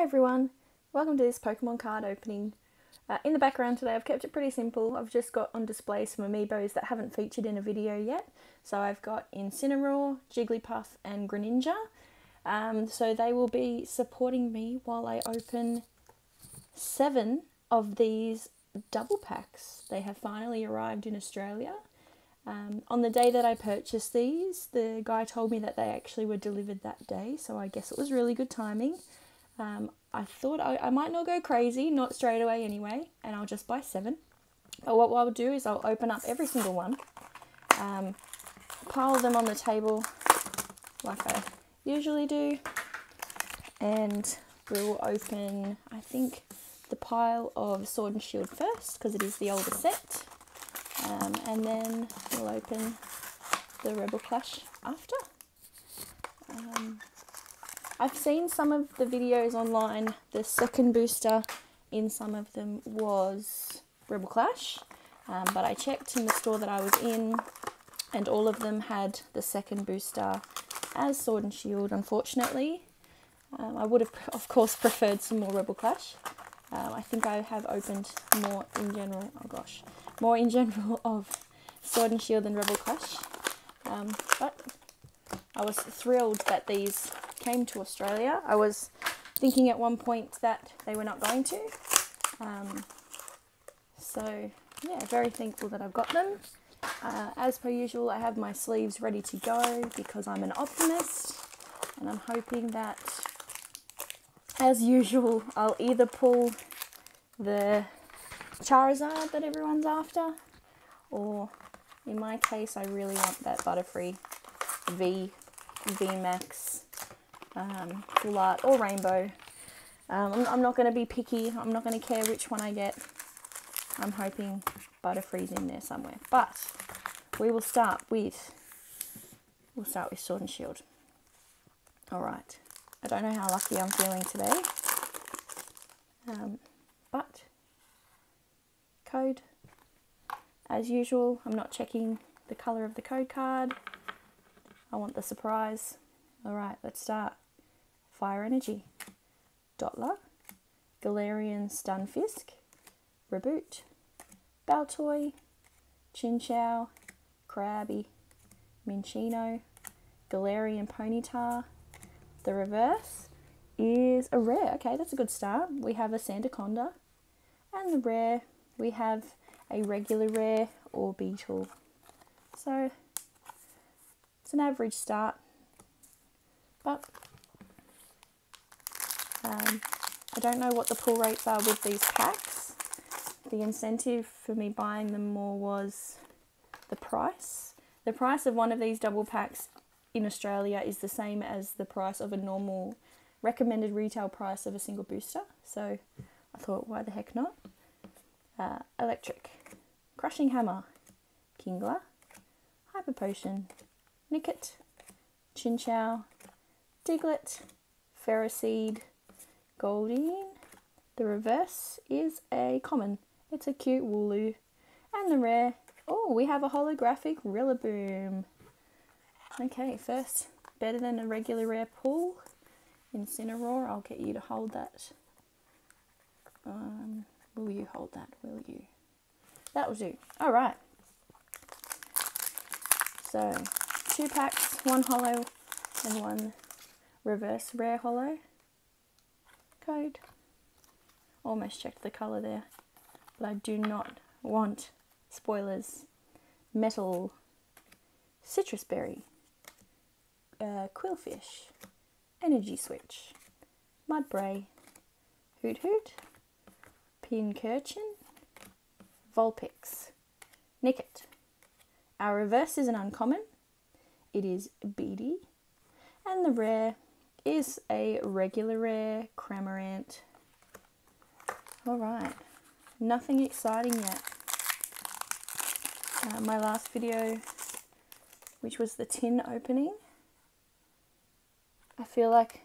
Hi everyone, welcome to this Pokemon card opening. In the background today I've kept it pretty simple. I've just got on display some amiibos that haven't featured in a video yet. So I've got Incineroar, Jigglypuff and Greninja. So they will be supporting me while I open 7 of these double packs. They have finally arrived in Australia. On the day that I purchased these, the guy told me that they actually were delivered that day, so I guess it was really good timing. I thought I might not go crazy, not straight away anyway, and I'll just buy 7. But what I'll do is I'll open up every single one, pile them on the table like I usually do, and we'll open, I think, the pile of Sword and Shield first, because it is the older set. And then we'll open the Rebel Clash after. I've seen some of the videos online. The second booster in some of them was Rebel Clash, but I checked in the store that I was in and all of them had the second booster as Sword and Shield, unfortunately. I would have, of course, preferred some more Rebel Clash. I think I have opened more in general, of Sword and Shield and Rebel Clash, but I was thrilled that these came to Australia. I was thinking at one point that they were not going to, so yeah, very thankful that I've got them. As per usual, I have my sleeves ready to go because I'm an optimist, and I'm hoping that, as usual, I'll either pull the Charizard that everyone's after, or in my case I really want that Butterfree V, VMAX, Full Art or Rainbow. I'm not going to be picky, I'm not going to care which one I get. I'm hoping Butterfree's in there somewhere, but we will start with, Sword and Shield. Alright. I don't know how lucky I'm feeling today, but code, as usual, I'm not checking the colour of the code card, I want the surprise. Alright, let's start. Fire Energy, Dottler, Galarian Stunfisk, Reboot, Baltoy, Chinchow, Krabby, Minchino, Galarian Ponyta. The reverse is a rare. Okay, that's a good start. We have a Sandaconda. And the rare, we have a regular rare or beetle. So, it's an average start. But, I don't know what the pull rates are with these packs. The incentive for me buying them more was the price. The price of one of these double packs in Australia is the same as the price of a normal recommended retail price of a single booster, so I thought, why the heck not? Electric, Crushing Hammer, Kingler, Hyper Potion, Nickit, Chinchow, Diglett, Ferroseed, Goldeen. The reverse is a common. It's a cute Wooloo. And the rare, oh, we have a holographic Rillaboom. Okay, first, better than a regular rare pull. Incineroar, I'll get you to hold that. Will you hold that, will you? That will do. Alright. So, 2 packs, 1 holo and 1 reverse rare holo. Code. Almost checked the colour there. But I do not want spoilers. Metal. Citrus Berry. Quillfish, Energy Switch, Mudbray, Hoot Hoot, Pincurchin, Vulpix, Nickit. Our reverse is an uncommon, it is Beedee, and the rare is a regular rare Cramorant. Alright, nothing exciting yet. My last video, which was the tin opening, I feel like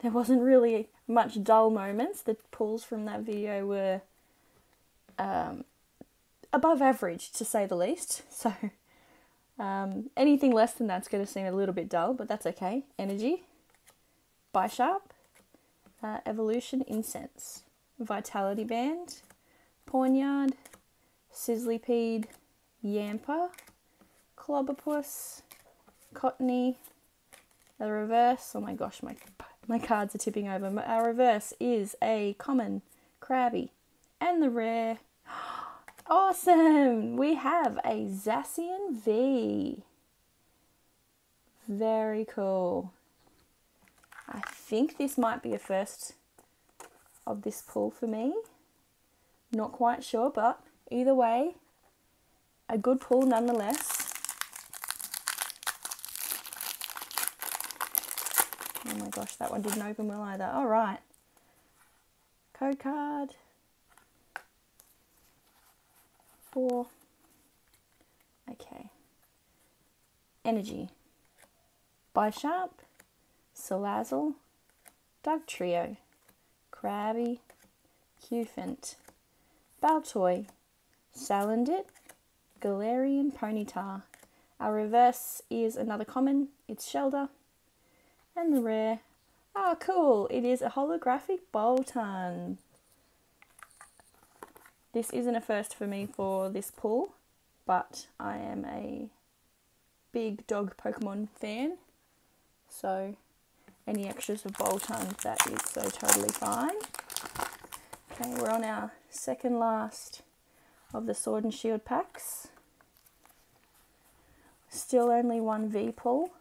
there wasn't really much dull moments. The pulls from that video were above average, to say the least. So anything less than that's going to seem a little bit dull, but that's okay. Energy, Bisharp, Evolution Incense, Vitality Band, Pawniard, Sizzlypede, Yamper, Clobopus, Cottony. The reverse, oh my gosh, my cards are tipping over. Our reverse is a common Krabby. And the rare, awesome! We have a Zacian V. Very cool. I think this might be a first of this pull for me. Not quite sure, but either way, a good pull nonetheless. Oh my gosh, that one didn't open well either. All right. Code card. 4. Okay. Energy. Bisharp. Salazzle, Dugtrio, Krabby, Cufant, Baltoy, Salandit, Galarian Ponyta. Our reverse is another common, it's Shelder. And the rare, oh cool, it is a holographic Boltund. This isn't a first for me for this pull, but I am a big dog Pokemon fan, so any extras of Boltund, that is so totally fine. Okay, we're on our second last of the Sword and Shield packs. Still only one V pull.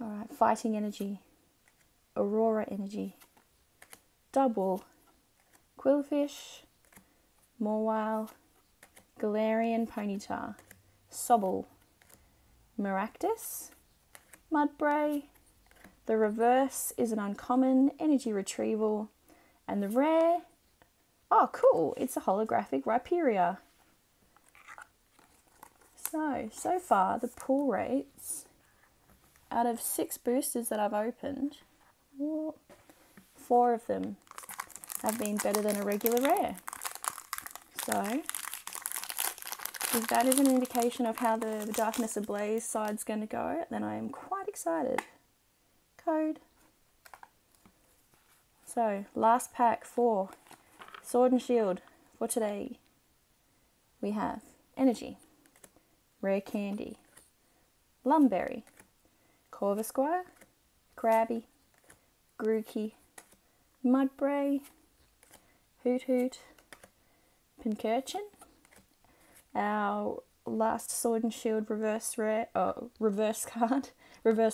Alright, Fighting Energy, Aurora Energy, Double, Quillfish, Mawile, Galarian Ponyta, Sobble, Maractus, Mudbray. The reverse is an uncommon, Energy Retrieval, and the rare, oh cool, it's a holographic Rhyperia. So far the pull rates out of 6 boosters that I've opened, 4 of them have been better than a regular rare. So if that is an indication of how the Darkness Ablaze side's going to go, then I am quite excited. Code. So, last pack for Sword and Shield for today. We have Energy, Rare Candy, Lumberry, Corvisquire, Krabby, Grookey, Mudbray, Hoot Hoot, Pincurchin. Our last Sword and Shield reverse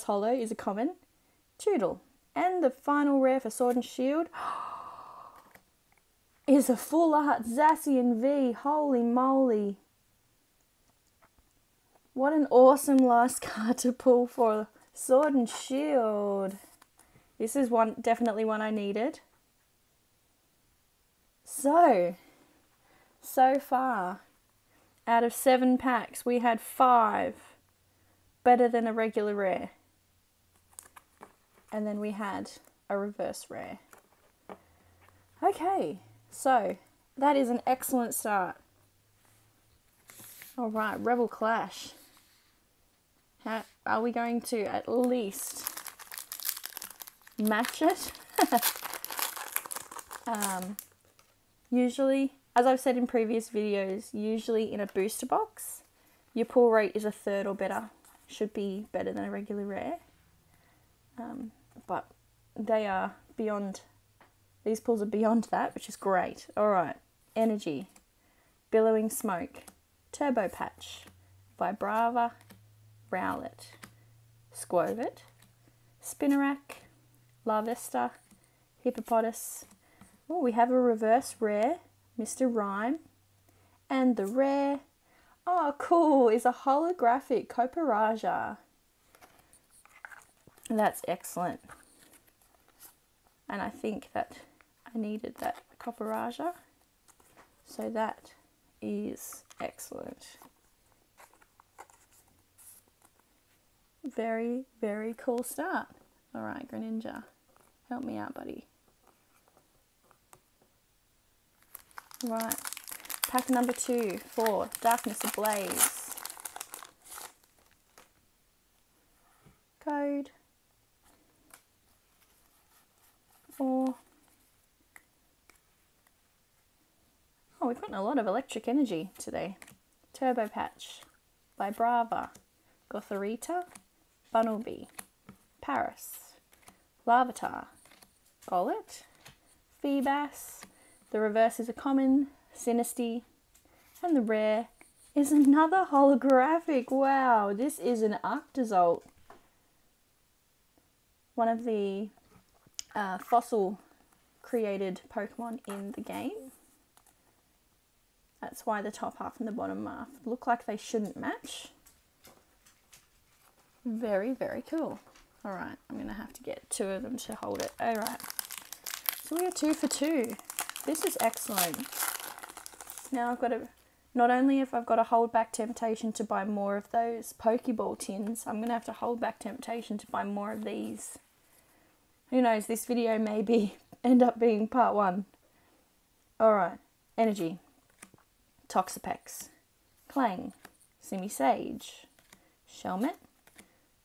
holo is a common, Toodle. And the final rare for Sword and Shield is a full art Zacian V. Holy moly. What an awesome last card to pull for Sword and Shield. This is definitely one I needed. So far, out of 7 packs, we had 5 better than a regular rare. And then we had a reverse rare. Okay, so that is an excellent start. All right, Rebel Clash. How are we going to at least match it? Usually, as I've said in previous videos, usually in a booster box, your pull rate is a third or better. Should be better than a regular rare. But they are beyond, these pulls are beyond that, which is great. Alright, Energy, Billowing Smoke, Turbo Patch, Vibrava, Rowlet, Squovit, Spinarak, Larvesta, Hippopotas. Oh, we have a reverse rare, Mr. Rhyme, and the rare, oh cool, is a holographic Copperajah. That's excellent. And I think that I needed that Copperajah. So that is excellent. Very, very cool start. Alright, Greninja, help me out, buddy. Right, pack number 2 for Darkness Ablaze. Code Oh, we've gotten a lot of electric energy today. Turbo Patch, Vibrava, Gothorita, Bunnelby, Paris, Larvitar, Golett, Feebas, the reverse is a common, Sinistea, and the rare is another holographic. Wow, this is an Arctozolt. One of the fossil created Pokemon in the game. That's why the top half and the bottom half look like they shouldn't match. Very, very cool. All right, I'm going to have to get two of them to hold it. All right, so we are 2 for 2. This is excellent. Now I've got to, not only if I've got to hold back temptation to buy more of those Pokeball tins, I'm going to have to hold back temptation to buy more of these. Who knows, this video may be, end up being part one. All right, energy. Toxapex, Clang, Simisage, Shelmet,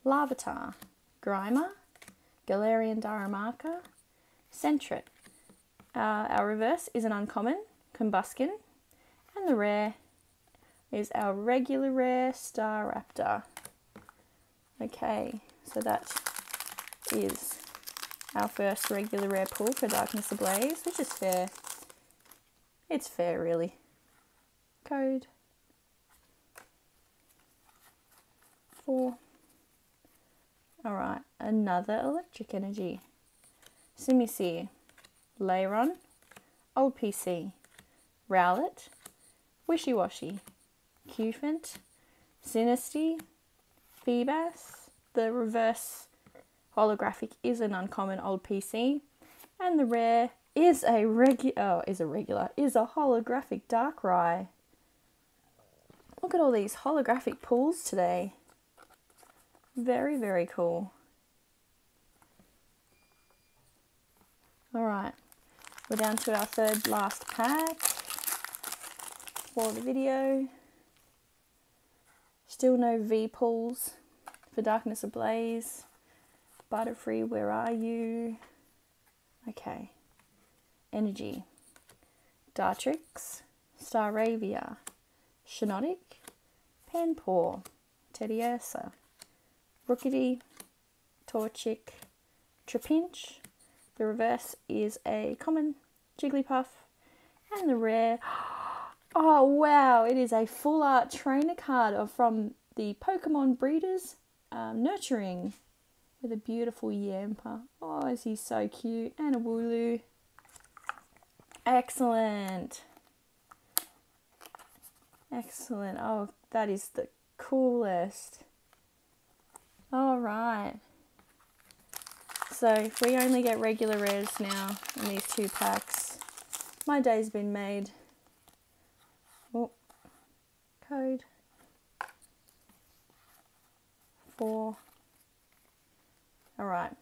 Larvitar, Grimer, Galarian Darumaka, Sentret. Our reverse is an uncommon, Combusken, and the rare is our regular rare Staraptor. Okay, so that is our first regular rare pull for Darkness Ablaze, which is fair. It's fair, really. Code 4. Alright, another electric energy. Simisea, Lairon, Old PC, Rowlet, Wishy Washy, Cufant, Sinistea, Feebas, the reverse holographic is an uncommon Old PC, and the rare is a regular, is a holographic Darkrai. Look at all these holographic pulls today. Very, very cool. Alright, we're down to our third last pack for the video. Still no V pulls for Darkness Ablaze. Butterfree, where are you? Okay. Energy. Dartrix, Staravia, Shiinotic, Panpour, Teddiursa, Rookidee, Torchic, Trapinch. The reverse is a common, Jigglypuff, and the rare, oh wow, it is a full art trainer card from the Pokemon Breeders Nurturing with a beautiful Yamper. Oh, is he so cute, and a Wooloo. Excellent. Excellent. Oh, that is the coolest. All right. So if we only get regular rares now in these two packs, my day's been made. Oh, code 4. All right.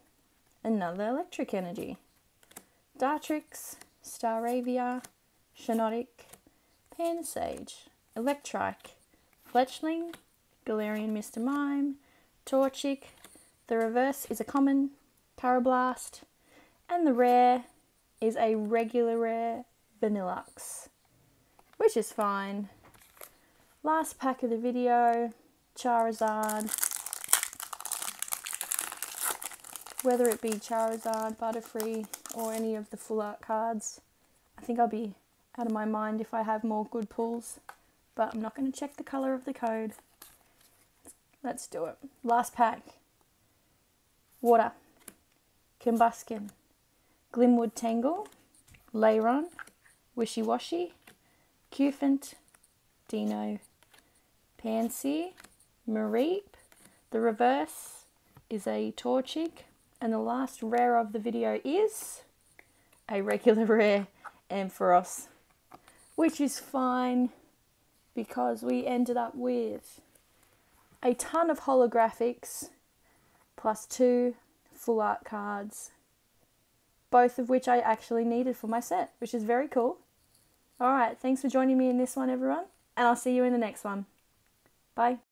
Another electric energy. Dartrix, Staravia, Shiinotic, Pansage, Electrike, Fletchling, Galarian Mr. Mime, Torchic, the reverse is a common, Carablast, and the rare is a regular rare, Vanillux, which is fine. Last pack of the video, Charizard. Whether it be Charizard, Butterfree, or any of the full art cards. I think I'll be out of my mind if I have more good pulls, but I'm not going to check the colour of the code. Let's do it. Last pack. Water. Combusken. Glimwood Tangle. Lairon. Wishy Washy. Cufant. Dino. Pansy. Mareep. The reverse is a Torchic. And the last rare of the video is a regular rare Ampharos, which is fine because we ended up with a ton of holographics plus 2 full art cards, both of which I actually needed for my set, which is very cool. All right, thanks for joining me in this one, everyone, and I'll see you in the next one. Bye.